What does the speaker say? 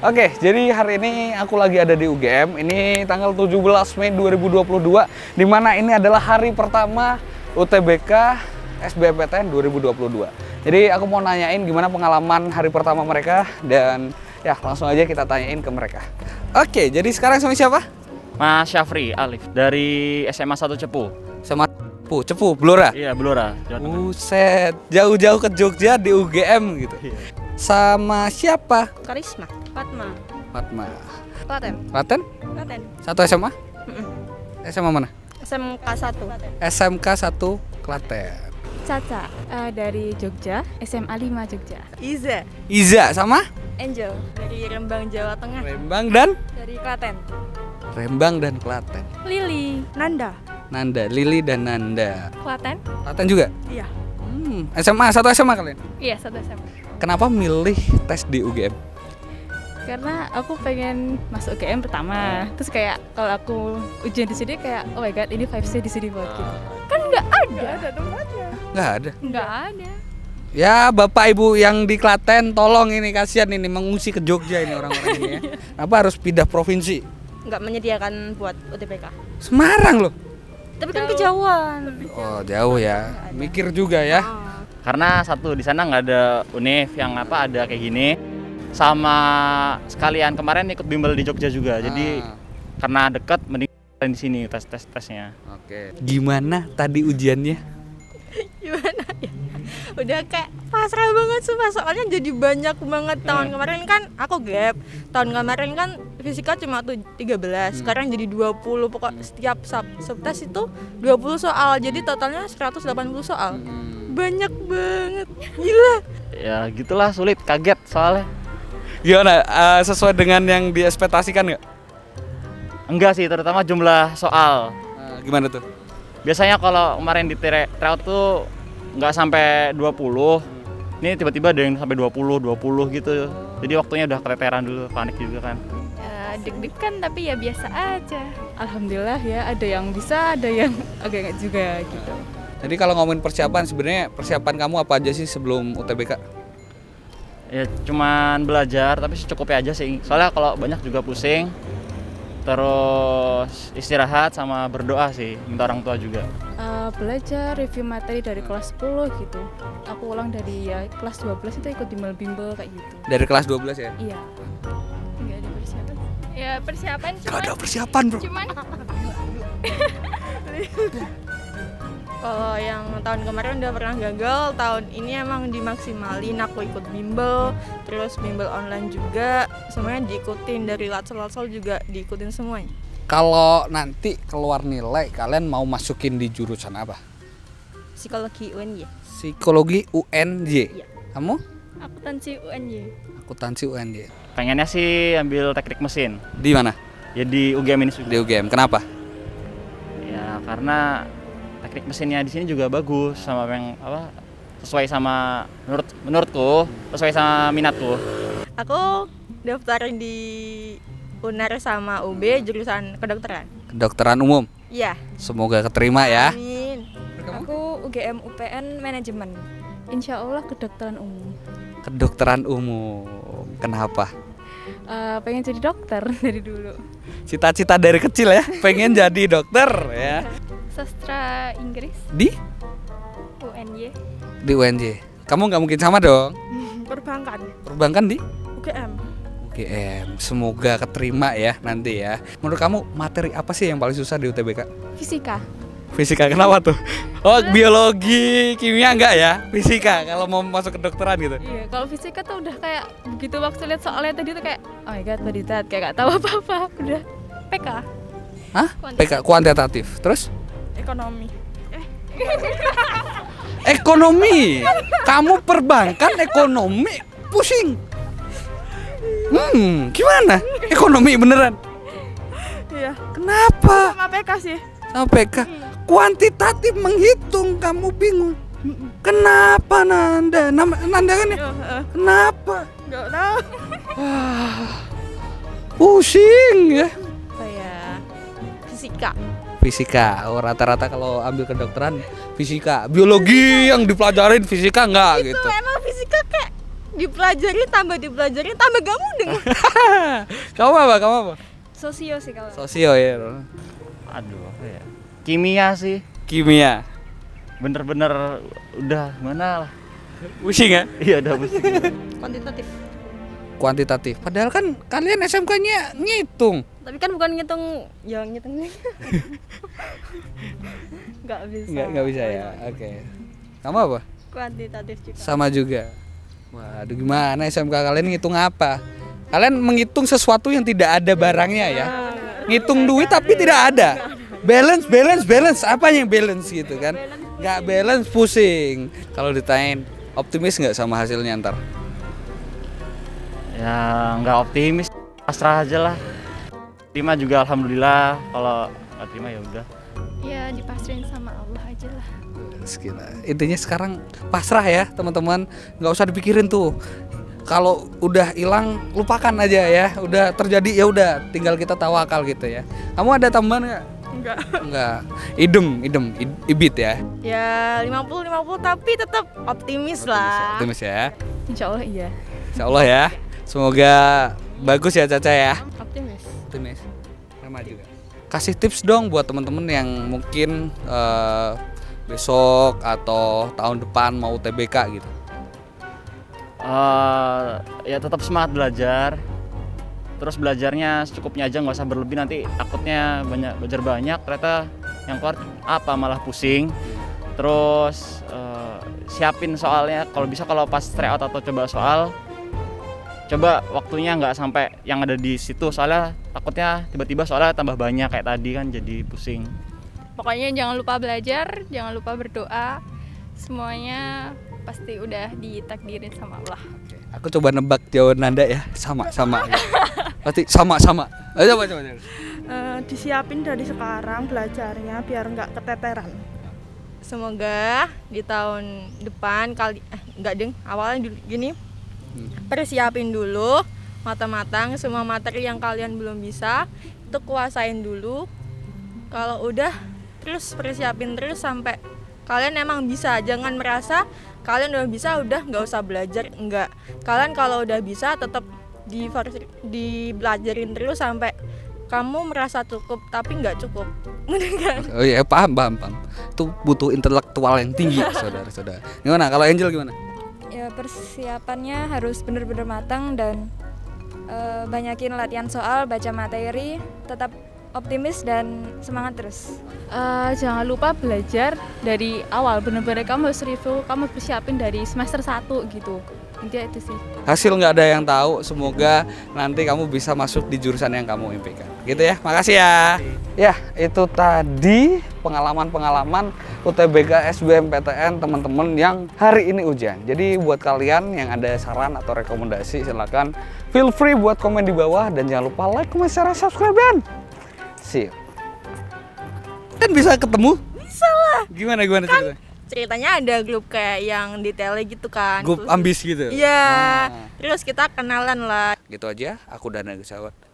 Oke, jadi hari ini aku lagi ada di UGM. Ini tanggal 17 Mei 2022, di mana ini adalah hari pertama UTBK SBMPTN 2022. Jadi aku mau nanyain gimana pengalaman hari pertama mereka, dan ya langsung aja kita tanyain ke mereka. Oke, jadi sekarang sama siapa? Mas Syafri Alif dari SMA Satu Cepu. SMA Satu Cepu Blora. Iya, Blora, Jawa Tengah. Buset, jauh-jauh ke Jogja di UGM gitu. Iya. Sama siapa? Karisma. Fatma. Klaten. Satu SMA? SMA mana? SMK 1. SMK 1 Klaten. Caca dari Jogja, SMA 5 Jogja. Iza sama? Angel dari Rembang, Jawa Tengah. Rembang dan? Dari Klaten. Rembang dan Klaten. Lili, Nanda, Lili dan Nanda. Klaten juga? Iya. SMA, satu SMA kalian? Iya, satu SMA. Kenapa milih tes di UGM? Karena aku pengen masuk UGM pertama. Terus kayak kalau aku ujian di sini kayak oh my god, ini 5C di sini buat gitu. Kan nggak ada tempatnya. Nggak ada. Ya bapak ibu yang di Klaten tolong ini, kasihan ini mengungsi ke Jogja ini orang-orang ini ya. Apa harus pindah provinsi? Nggak menyediakan buat UTBK. Semarang loh. Tapi kan kejauhan. Oh jauh ya. Mikir juga ya. Oh. Karena satu di sana nggak ada univ yang ada kayak gini, sama sekalian kemarin ikut bimbel di Jogja juga, jadi karena dekat mending di sini tes-tesnya. Oke. Gimana tadi ujiannya? Gimana ya? Udah kayak pasrah banget sumpah, soalnya jadi banyak banget. Tahun kemarin kan aku gap, tahun kemarin kan fisika cuma tuh 13, sekarang jadi 20, pokok setiap subtes itu 20 soal, jadi totalnya 180 soal. Banyak banget, gila. Ya gitulah, sulit, kaget soalnya. Gimana, sesuai dengan yang diekspektasikan nggak? Enggak sih, terutama jumlah soal. Gimana tuh? Biasanya kalau kemarin di tryout tuh nggak sampai 20. Ini tiba-tiba ada yang sampai 20 gitu. Jadi waktunya udah keteteran dulu, panik juga kan. Deg-degan tapi ya biasa aja. Alhamdulillah ya, ada yang bisa, ada yang agak nggak juga gitu. Jadi kalau ngomongin persiapan, sebenarnya persiapan kamu apa aja sih sebelum UTBK? Ya cuman belajar, tapi secukupnya aja sih. Soalnya kalau banyak juga pusing, terus istirahat sama berdoa sih, minta orang tua juga. Belajar, review materi dari kelas 10 gitu. Aku ulang dari ya, kelas 12 itu ikut bimbel-bimbel kayak gitu. Dari kelas 12 ya? Iya. Nggak ada persiapan. Ya persiapan cuman... Nggak ada persiapan bro. Cuman... Kalau yang tahun kemarin udah pernah gagal, tahun ini emang dimaksimalin. Aku ikut bimbel, terus bimbel online juga, semuanya diikutin, dari latsel-latsel juga diikutin semuanya. Kalau nanti keluar nilai, kalian mau masukin di jurusan apa? Psikologi UNJ. Psikologi UNJ? Iya. Kamu? Akuntansi UNJ. Akuntansi UNJ. Pengennya sih ambil teknik mesin. Di mana? Ya di UGM ini juga. Di UGM, kenapa? Ya karena... teknik mesinnya di sini juga bagus, sama yang apa sesuai sama menurutku, sesuai sama minatku. Aku daftar di Unair sama UB jurusan kedokteran. Kedokteran umum? Iya. Semoga keterima ya. Amin. Aku UGM UPN manajemen. Insya Allah kedokteran umum. Kedokteran umum. Kenapa? Pengen jadi dokter dari dulu. Cita-cita dari kecil ya, pengen jadi dokter ya. Sastra Inggris di UNJ. Di UNJ. Kamu nggak mungkin sama dong. Perbankan di UGM. Semoga keterima ya nanti ya. Menurut kamu materi apa sih yang paling susah di UTBK? Fisika. Kenapa tuh? Oh, biologi, kimia enggak ya? Fisika kalau mau masuk kedokteran gitu. Iya, kalau fisika tuh udah kayak begitu waktu lihat soalnya tadi tuh kayak oh my god, berita kayak gak tahu apa-apa. Udah PK. Hah? PK kuantitatif. Terus? Ekonomi. Kamu perbankan ekonomi, pusing. Gimana? Ekonomi beneran? Iya. Kenapa? Sama PK sih. Sama PK. Kuantitatif menghitung, kamu bingung. Kenapa Nanda? Nanda kan ya? Kenapa? Enggak tahu. Pusing ya. fisika. Fisika, oh, rata-rata kalau ambil kedokteran fisika, biologi yang dipelajarin fisika enggak itu gitu. Itu emang fisika kayak dipelajarin tambah gak mudeng. Kamu apa? Sosio sih kalau. Sosio ya. Aduh, apa ya? Kimia sih. Kimia. Bener-bener udah mana lah. Pusing ya? Iya udah pusing. Kuantitatif. Kuantitatif. Padahal kan kalian SMK-nya ngitung. Tapi kan bukan ngitung, ya ngitungnya. Enggak bisa. Enggak bisa ya. Oke. Okay. Kamu apa? Kuantitatif juga. Sama juga. Waduh, gimana SMK kalian ngitung apa? Kalian menghitung sesuatu yang tidak ada barangnya ya. Ngitung duit tapi tidak ada. Balance, apanya yang balance gitu kan? Enggak balance, pusing. Kalau ditanyain optimis enggak sama hasilnya ntar? Ya nggak optimis, pasrah aja lah. Terima juga alhamdulillah, kalau nggak terima ya udah. Ya dipasrahin sama Allah aja lah. Intinya sekarang pasrah ya teman-teman, nggak usah dipikirin tuh. Kalau udah hilang lupakan aja ya, udah terjadi ya udah, tinggal kita tawakal gitu ya. Kamu ada tambahan nggak? Enggak. Idem, ibit ya. Ya 50-50 tapi tetap optimis lah. Optimis ya. Insya Allah ya. Semoga bagus ya Caca ya. Optimis. Sama juga. Kasih tips dong buat teman-teman yang mungkin besok atau tahun depan mau UTBK gitu. Ya tetap semangat belajar. Terus belajarnya secukupnya aja, nggak usah berlebih, nanti takutnya belajar banyak ternyata yang keluar apa malah pusing. Terus siapin soalnya, kalau bisa kalau pas tryout atau coba soal. Coba waktunya nggak sampai yang ada di situ, soalnya takutnya tiba-tiba soalnya tambah banyak kayak tadi kan, jadi pusing. Pokoknya jangan lupa belajar, jangan lupa berdoa, semuanya pasti udah ditakdirin sama Allah. Oke, aku coba nebak jawaban Nanda ya, sama-sama. Pasti sama-sama. Ayo coba. Disiapin dari sekarang belajarnya biar nggak keteteran. Semoga di tahun depan persiapin dulu matang-matang semua materi yang kalian belum bisa itu, kuasain dulu. Kalau udah terus persiapin terus sampai kalian emang bisa. Jangan merasa kalian udah bisa udah nggak usah belajar, enggak. Kalian kalau udah bisa tetap dibelajarin terus sampai kamu merasa cukup tapi nggak cukup. Oh iya, paham. Itu butuh intelektual yang tinggi saudara-saudara. Gimana kalau Angel gimana? Ya, persiapannya harus benar-benar matang dan banyakin latihan soal, baca materi, tetap optimis dan semangat terus. Jangan lupa belajar dari awal, benar-benar kamu harus review, kamu harus siapin dari semester 1 gitu. Intinya itu sih. Hasil nggak ada yang tahu, semoga nanti kamu bisa masuk di jurusan yang kamu impikan. Gitu ya, makasih ya. Ya, itu tadi pengalaman-pengalaman UTBK SBMPTN teman-teman yang hari ini ujian. Jadi buat kalian yang ada saran atau rekomendasi silakan feel free buat komen di bawah dan jangan lupa like, comment, share, subscribe dan see you. Kan bisa ketemu? Bisa lah. Gimana kan, ceritanya ada grup kayak yang detailnya gitu kan. Grup ambis gitu. Iya. Terus kita kenalan lah. Gitu aja, aku Dana Gesawat.